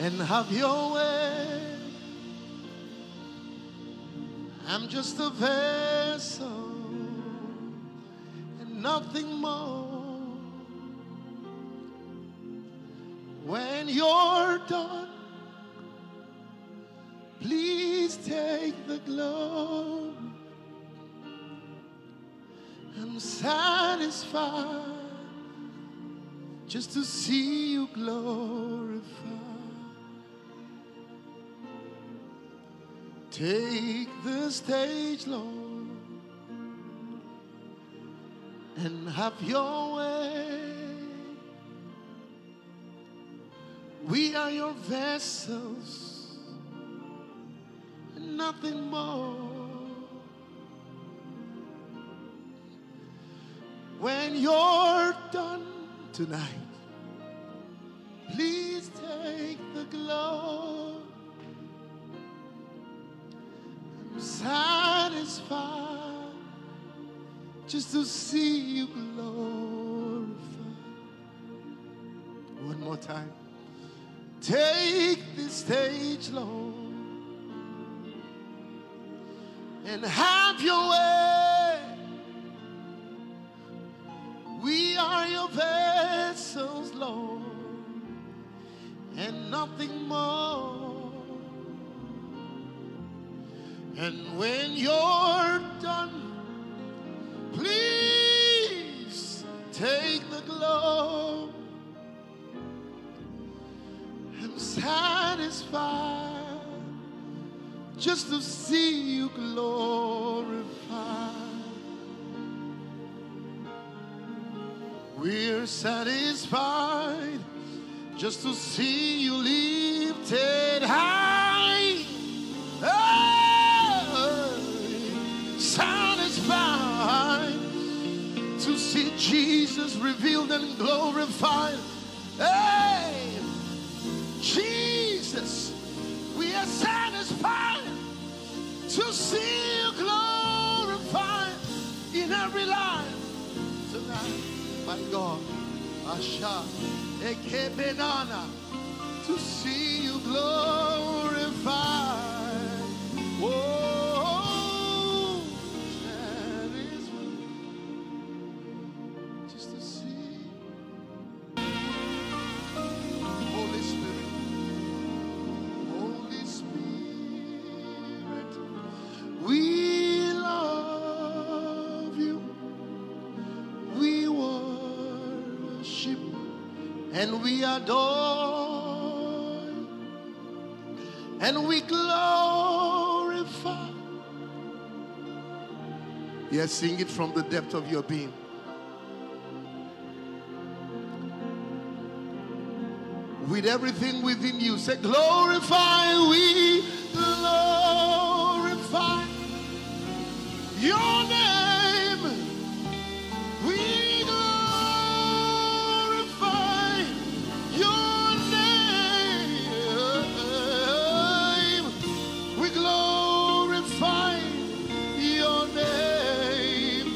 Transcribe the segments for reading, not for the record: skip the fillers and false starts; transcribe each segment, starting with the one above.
and have your way. I'm just a vessel and nothing more. When you're done, please take the glory. I'm satisfied just to see you glorified. Take the stage, Lord, and have your way. We are your vessels, and nothing more. When you're done tonight, please take the glory. I'm satisfied just to see you glorified. One more time. Take this stage, Lord, and have your way. We are your vessels, Lord, and nothing more. And when you're done, please take the glory. I'm satisfied just to see you glorified. We're satisfied just to see you lifted high. Oh, satisfied to see Jesus revealed and glorified. Hey, Jesus, we are satisfied to see you glorified in every life tonight, my God. Asha, Ekebenana, to see you glorified. Oh, that is what, just to see Holy Spirit, Holy Spirit, we love you, we worship and we adore, and we glorify. Yes, sing it from the depth of your being. With everything within you, say, glorify, we glorify your name. We glorify your name. We glorify your name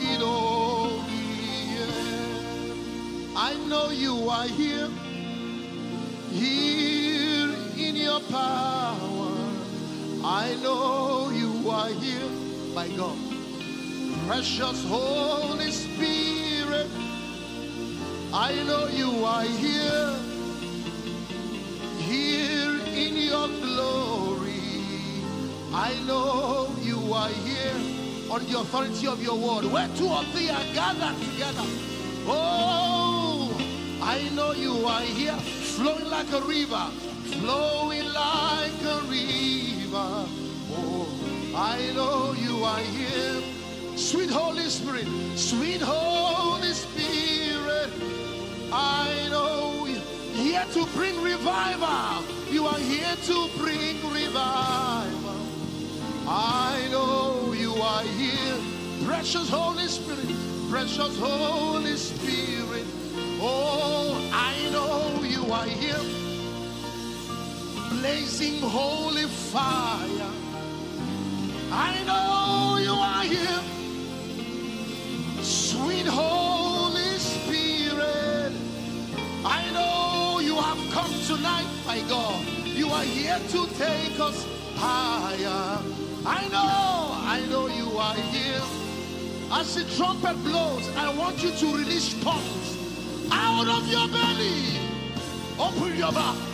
in all the earth. I know you are here. Here in your power, I know you are here, my God. Precious Holy Spirit, I know you are here. Here in your glory, I know you are here on the authority of your word. Where two or three are gathered together, oh, I know you are here. Flowing like a river, flowing like a river. Oh, I know you are here. Sweet Holy Spirit, sweet Holy Spirit, I know you are here to bring revival. You are here to bring revival. I know you are here. Precious Holy Spirit, precious Holy Spirit. Oh, I know you are here, blazing holy fire. I know you are here, sweet Holy Spirit. I know you have come tonight my God. You are here to take us higher. I know you are here. As the trumpet blows, I want you to release tongues out of your belly. Open your mouth.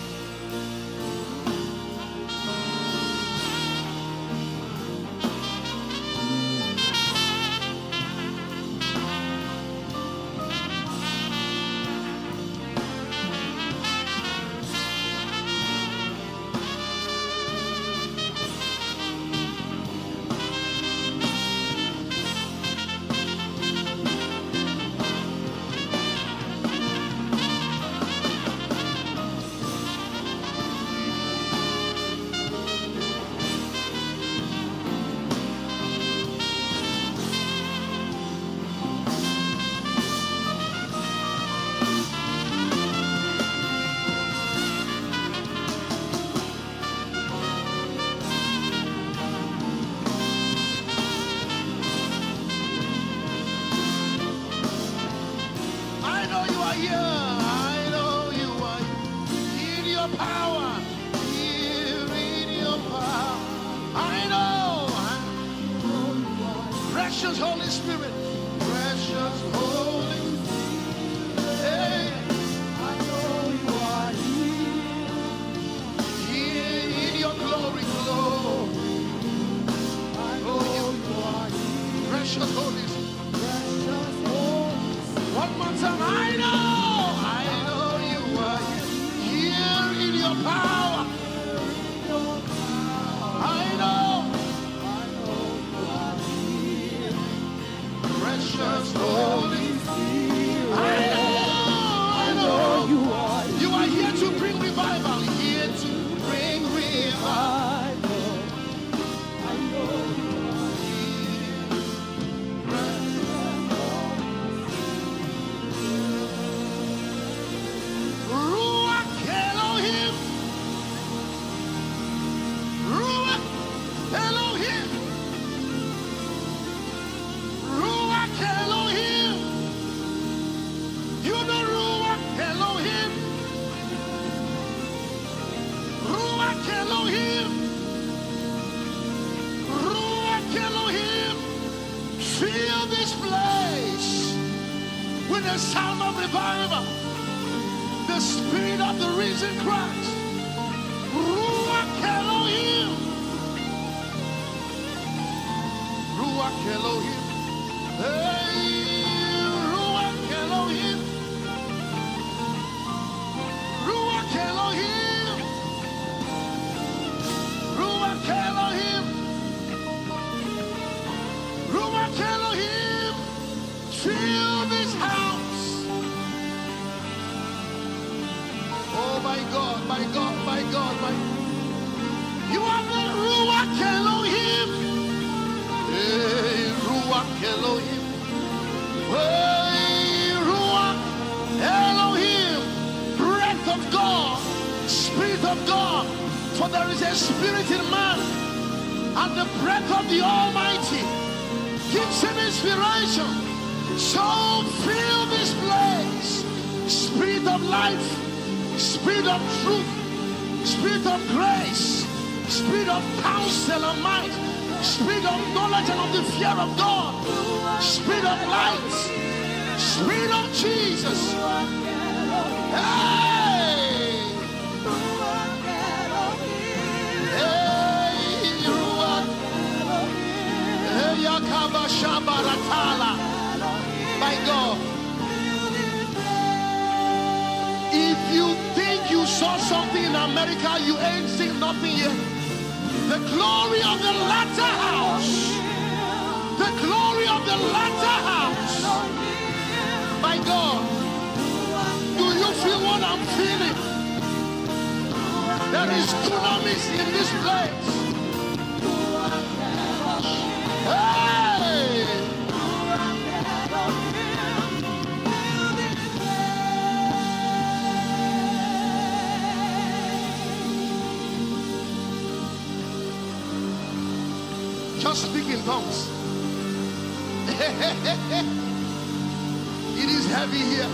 Heavy here,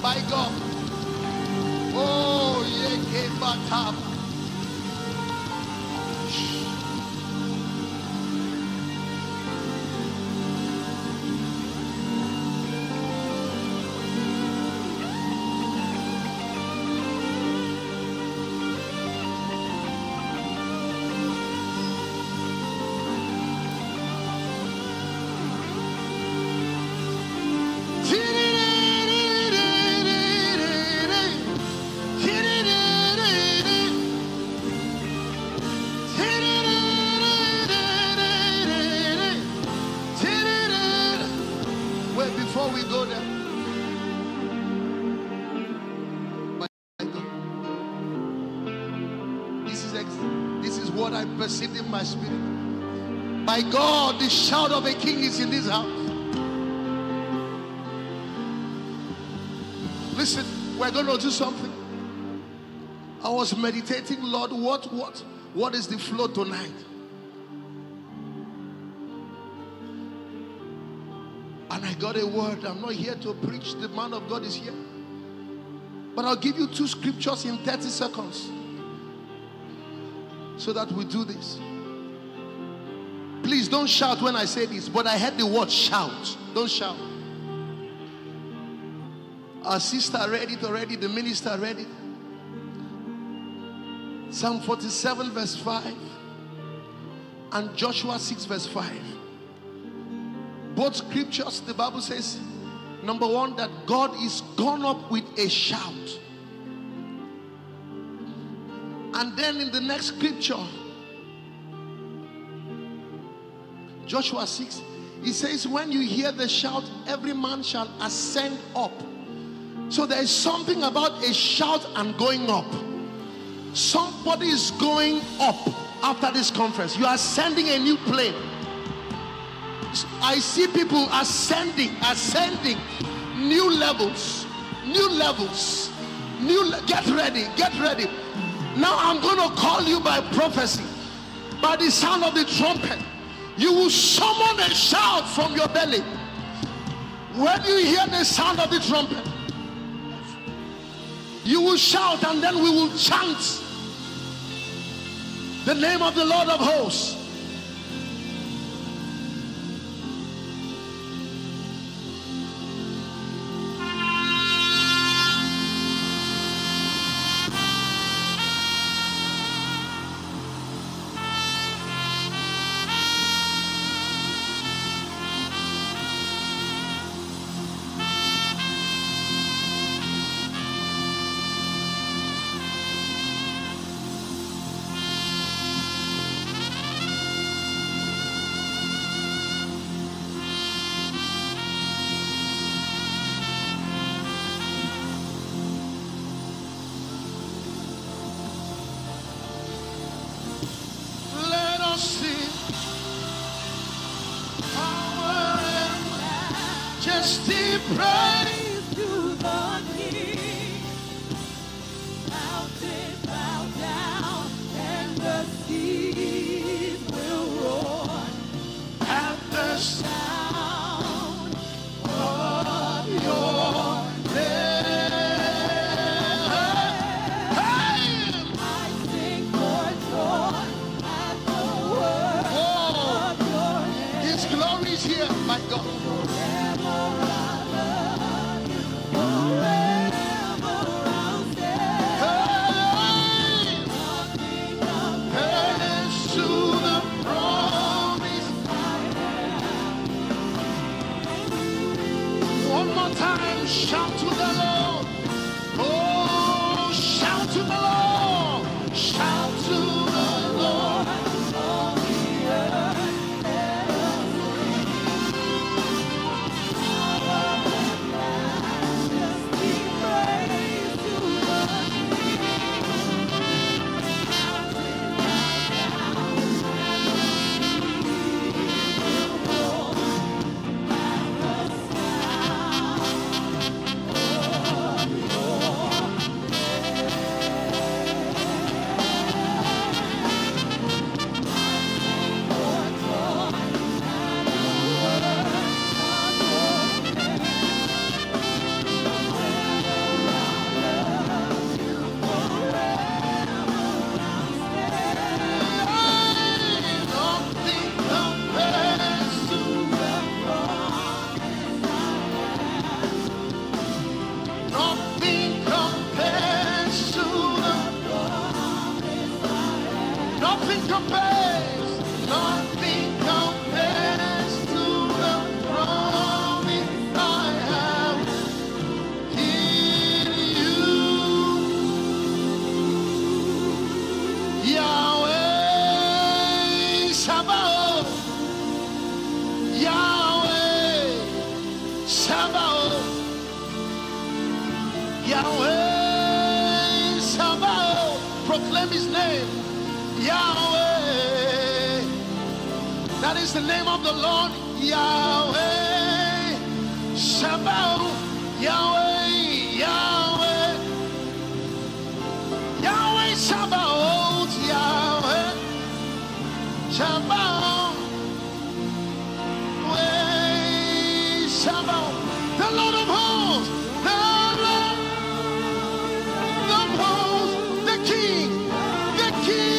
my God. Oh, yeah, My spirit. My God, the shout of a king is in this house. Listen, we're going to do something. I was meditating, Lord, what is the flow tonight? And I got a word. I'm not here to preach. The man of God is here. But I'll give you two scriptures in 30 seconds so that we do this. Please don't shout when I say this, but I heard the word shout. Don't shout. Our sister read it already. The minister read it. Psalm 47 verse 5 and Joshua 6 verse 5. Both scriptures, the Bible says, number one, that God is gone up with a shout. And then in the next scripture, Joshua 6, he says, when you hear the shout, every man shall ascend up. So there is something about a shout and going up. Somebody is going up after this conference. You are ascending a new plane. I see people ascending, new levels. Get ready. Now I'm going to call you by prophecy, by the sound of the trumpet. You will summon a shout from your belly. When you hear the sound of the trumpet, you will shout, and then we will chant the name of the Lord of hosts. Glory is here, my God. Nothing compares, nothing compares to the promise I have in you. Yahweh Shabbat, Yahweh Shabbat, Yahweh Shabbat. Proclaim his name. Yahweh, that is the name of the Lord. Yahweh Shabbat, Yahweh, Yahweh, Yahweh Shabbat, Yahweh Shabbat, Yahweh Shabbat, the Lord of hosts, the Lord of hosts, the King, the King.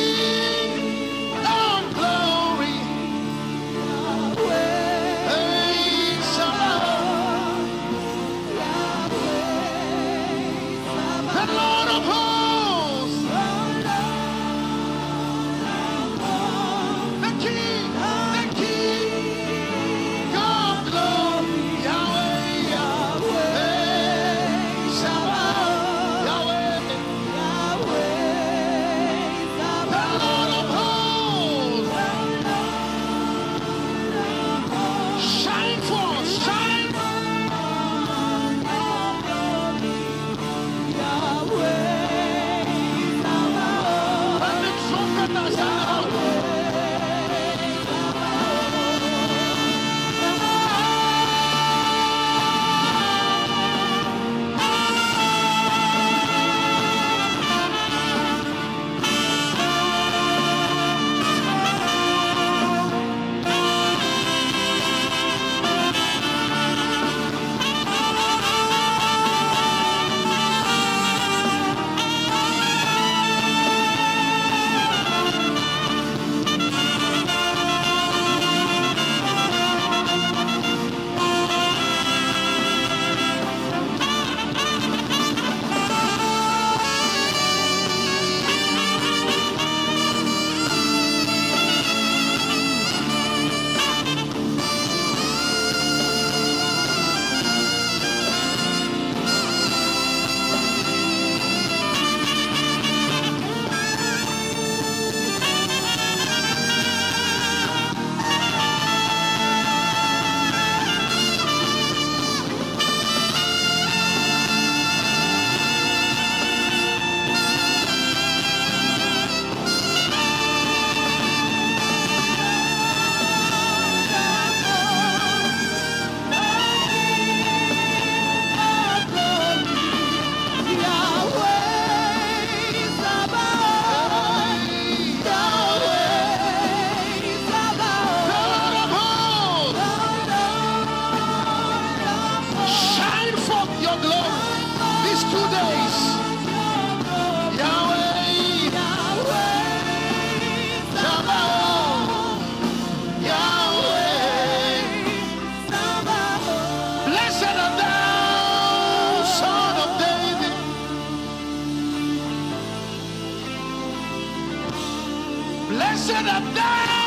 Blessed art thou,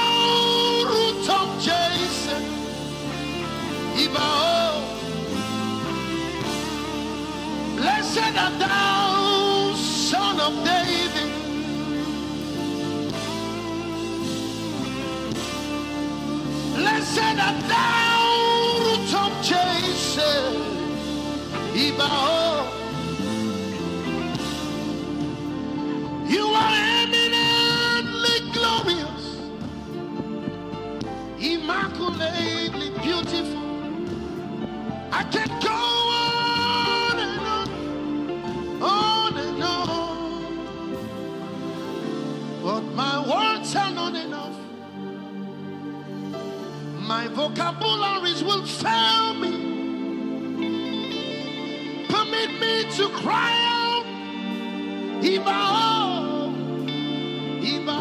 root of Jason, Iba. Blessed art thou, son of David. Blessed art thou, root of Jason, Iba. You are eminently glorious, immaculately beautiful. I can go on and on, but my words are not enough. My vocabularies will fail me. Permit me to cry out, Iba. Iba,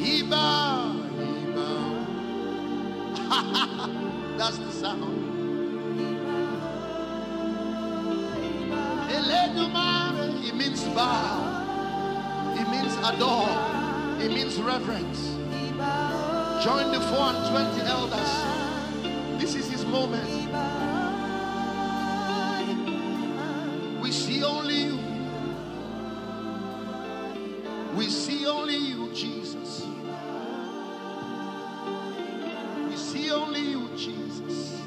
Iba, Iba. That's the sound. Iba, Iba. It means bow. It It means adore. It means reverence. Join the 420 elders. This is his moment. We see only you. We see only you, Jesus. We see only you, Jesus.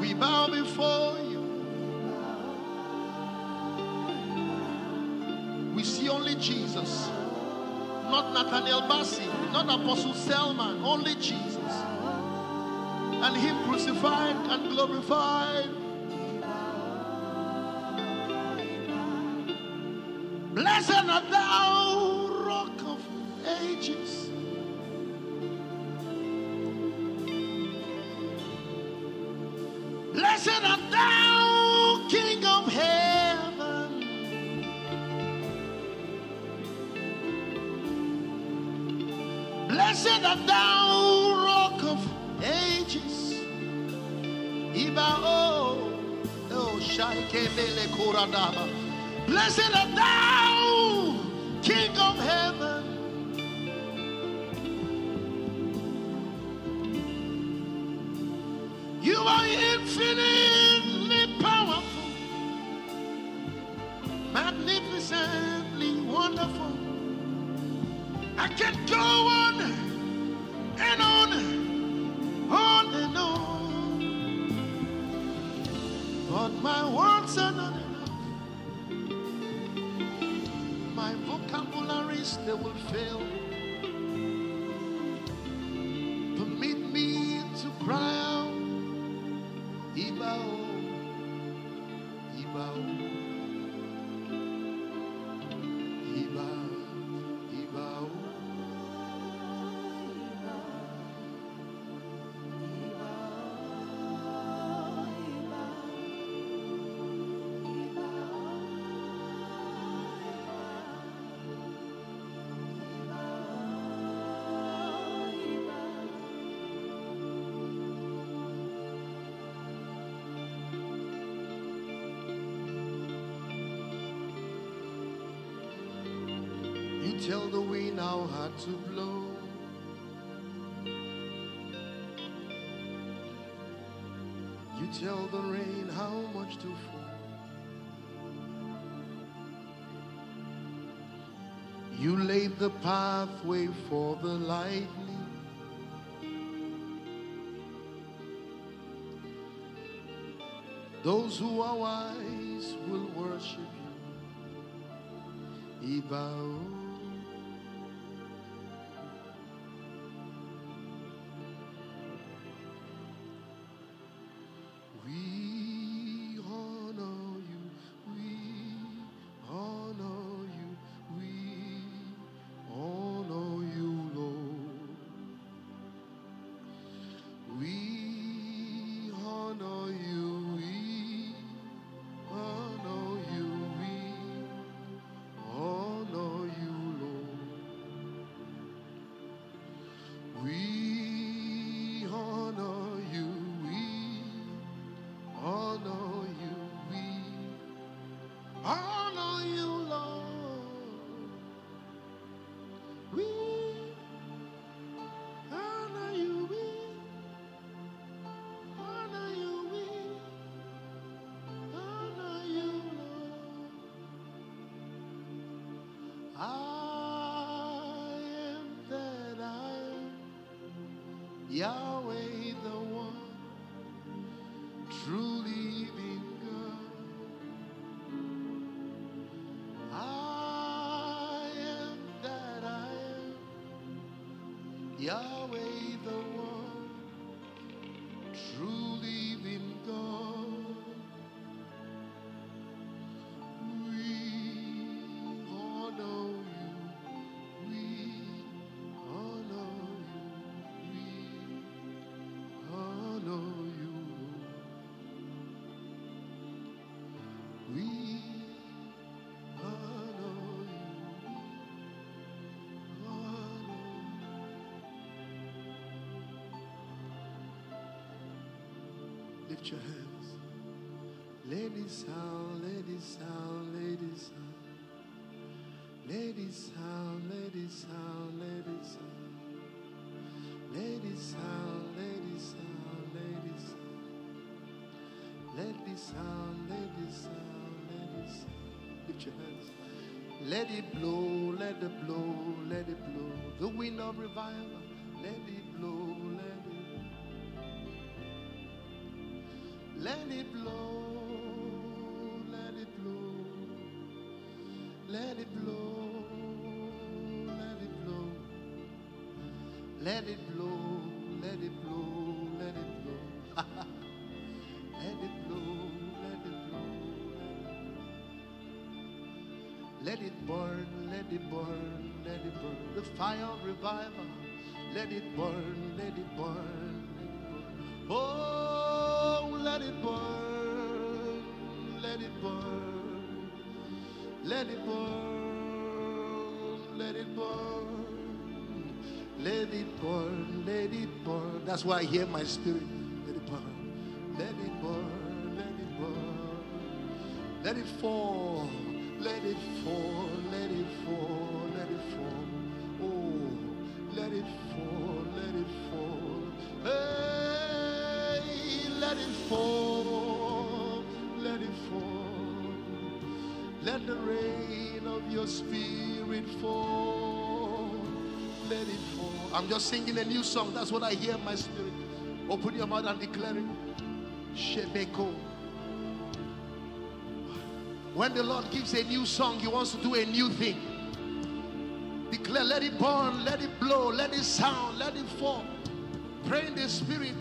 We bow before you. We see only Jesus. Not Nathaniel Bassi, not Apostle Selman, only Jesus. And him crucified and glorified. Blessed art thou, Rock of Ages. Blessed art thou, King of Heaven. Blessed art thou, Rock of Ages. Iba oh Shaike Bele Koradaba. Blessed art thou, King of Heaven. You are infinitely powerful, magnificently wonderful. I can go on and on, on and on, but my words are not. My vocabularies, they will fail. Permit me to cry out, Iba, Iba, Iba, Iba. Tell the wind now how to blow. You tell the rain how much to fall. You laid the pathway for the lightning. Those who are wise will worship you. Iba. Yahweh, the one true living God. I am that I am. Yahweh, the one true living God. We honor you. We honor you. Lift your hands. Ladies out, ladies out, ladies out. Ladies sound, ladies sound, ladies sound. Ladies sound, ladies sound, ladies sound. Ladies sound, ladies sound, ladies sound. Lift your hands. Let it blow, let it blow, let it blow. The wind of revival. Let it blow, let it blow. Let it blow. Let it blow, let it blow, let it blow, let it blow, let it blow, let it blow, let it blow, let it burn, let it burn, let it burn, the fire of revival, let it burn, let it burn, let it burn, oh, let it burn, let it burn. Let it burn, let it burn, let it burn, let it burn. That's why I hear my spirit. Let it burn, let it burn, let it burn. Let it fall, let it fall, let it fall, let it fall. Oh, let it fall, let it fall. Hey, let it fall, let it fall. Let the rain of your spirit fall. Let it fall. I'm just singing a new song. That's what I hear in my spirit. Open your mouth and declare it. Shebeko. When the Lord gives a new song, He wants to do a new thing. Declare, let it burn, let it blow, let it sound, let it fall. Pray in the spirit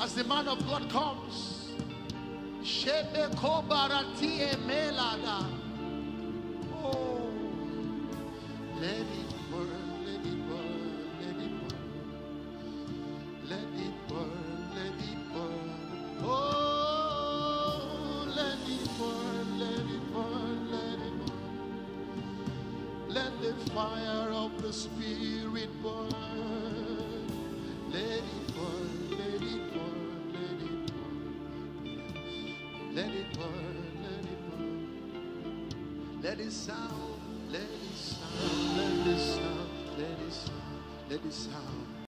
as the man of God comes. Shebe Kobarati EmeLada. Oh, let it burn, let it burn, let it burn, let it burn, let it burn. Oh, let it burn, let it burn, let it burn. Let the fire of the Spirit burn. Let it burn, let it burn. Let it burn, let it burn. Let it sound, let it sound, let it sound, let it sound, let it sound.